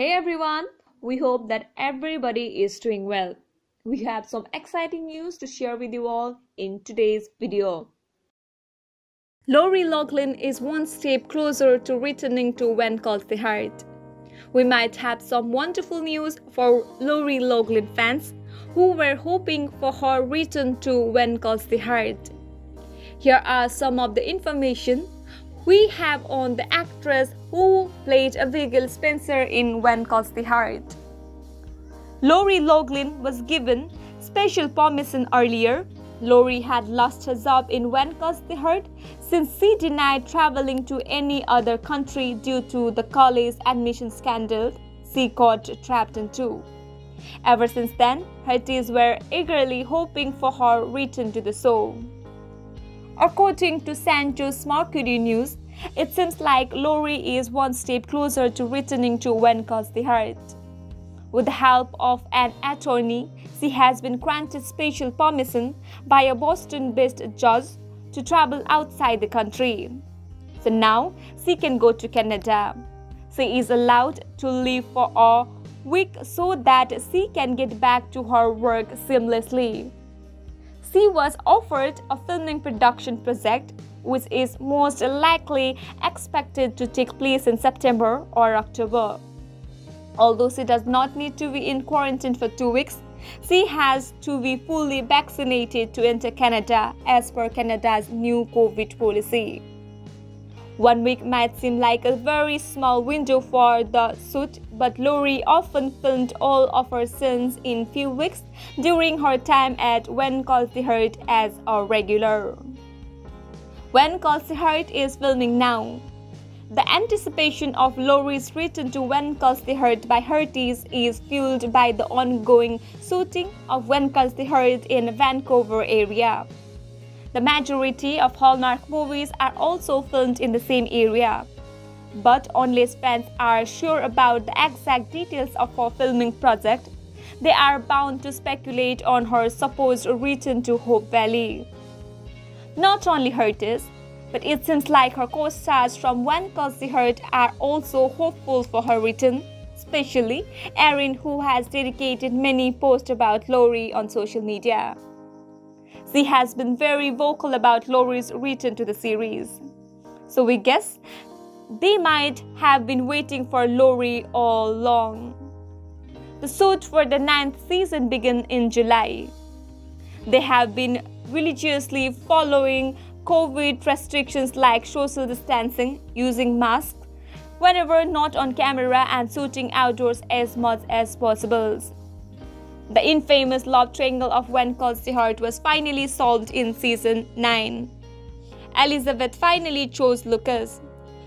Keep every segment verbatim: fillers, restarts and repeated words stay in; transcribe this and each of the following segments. Hey everyone, we hope that everybody is doing well. We have some exciting news to share with you all in today's video. Lori Loughlin is one step closer to returning to When Calls the Heart. We might have some wonderful news for Lori Loughlin fans who were hoping for her return to When Calls the Heart. Here are some of the information we have on the actress who played Abigail Spencer in When Calls the Heart. Lori Loughlin was given special permission earlier. Lori had lost her job in When Calls the Heart since she denied traveling to any other country due to the college admission scandal she got trapped into. Ever since then, Hearties were eagerly hoping for her return to the show. According to San Jose Mercury News, it seems like Lori is one step closer to returning to When Calls the Heart. With the help of an attorney, she has been granted special permission by a Boston-based judge to travel outside the country. So now, she can go to Canada. She is allowed to leave for a week so that she can get back to her work seamlessly. She was offered a filming production project, which is most likely expected to take place in September or October. Although she does not need to be in quarantine for two weeks, she has to be fully vaccinated to enter Canada as per Canada's new COVID policy. One week might seem like a very small window for the shoot, but Lori often filmed all of her scenes in few weeks during her time at When Calls the Heart as a regular. When Calls the Heart is filming now. The anticipation of Lori's return to When Calls the Heart by Hearties is fueled by the ongoing shooting of When Calls the Heart in the Vancouver area. The majority of Hallmark movies are also filmed in the same area, but unless fans are sure about the exact details of her filming project, they are bound to speculate on her supposed return to Hope Valley. Not only Hearties, but it seems like her co-stars from When Calls the Heart are also hopeful for her return, especially Erin, who has dedicated many posts about Lori on social media. She has been very vocal about Lori's return to the series. So we guess they might have been waiting for Lori all along. The shoot for the ninth season began in July. They have been religiously following COVID restrictions like social distancing, using masks whenever not on camera, and shooting outdoors as much as possible. The infamous love triangle of When Calls the Heart was finally solved in season nine. Elizabeth finally chose Lucas.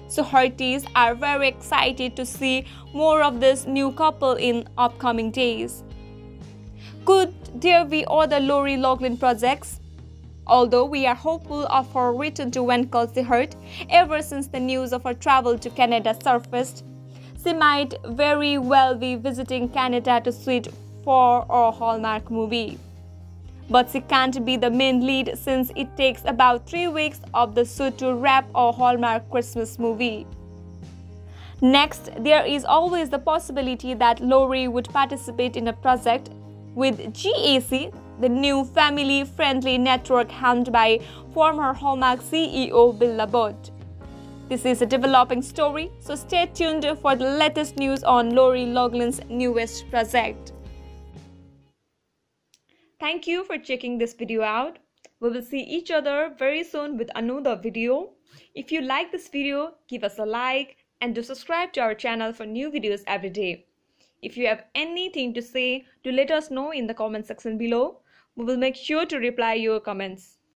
So Hearties are very excited to see more of this new couple in upcoming days. Could there be other Lori Loughlin projects? Although we are hopeful of her return to When Calls the Heart ever since the news of her travel to Canada surfaced, she might very well be visiting Canada to shoot for a Hallmark movie. But she can't be the main lead since it takes about three weeks of the shoot to wrap a Hallmark Christmas movie. Next, there is always the possibility that Lori would participate in a project with G A C, the new family-friendly network helmed by former Hallmark C E O Bill Labott. This is a developing story, so stay tuned for the latest news on Lori Loughlin's newest project. Thank you for checking this video out. We will see each other very soon with another video. If you like this video, give us a like and do subscribe to our channel for new videos every day. If you have anything to say, do let us know in the comment section below. We will make sure to reply your comments.